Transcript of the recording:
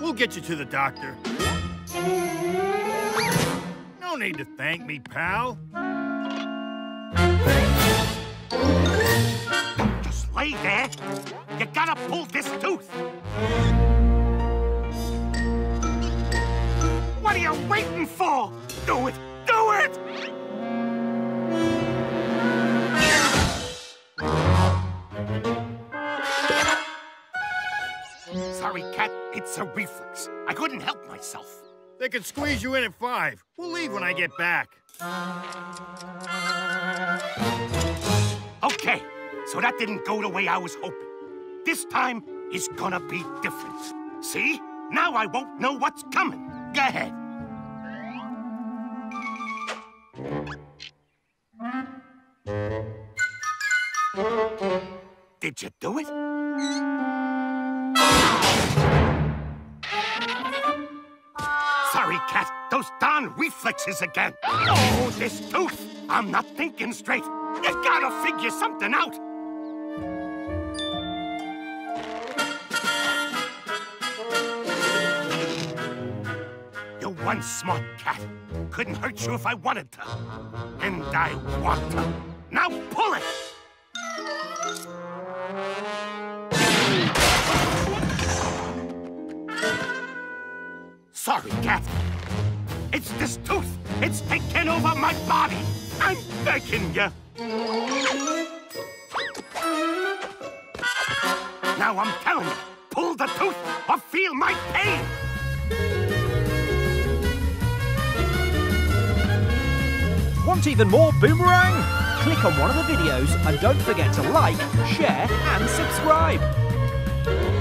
We'll get you to the doctor. No need to thank me, pal. Just lay there. You gotta pull this tooth. What are you waiting for? Do it! Do it! Sorry, cat. It's a reflex. I couldn't help myself. They can squeeze you in at 5. We'll leave when I get back. Okay, so that didn't go the way I was hoping. This time is gonna be different. See? Now I won't know what's coming. Go ahead. Did you do it? Sorry, cat. Those darn reflexes again. Oh, this tooth. I'm not thinking straight. You gotta figure something out. You're one smart cat. Couldn't hurt you if I wanted to. And I want to. Now pull it! Sorry, cat. It's this tooth. It's taken over my body. I'm begging you. Now I'm telling you, pull the tooth or feel my pain. Want even more Boomerang? Click on one of the videos and don't forget to like, share, and subscribe.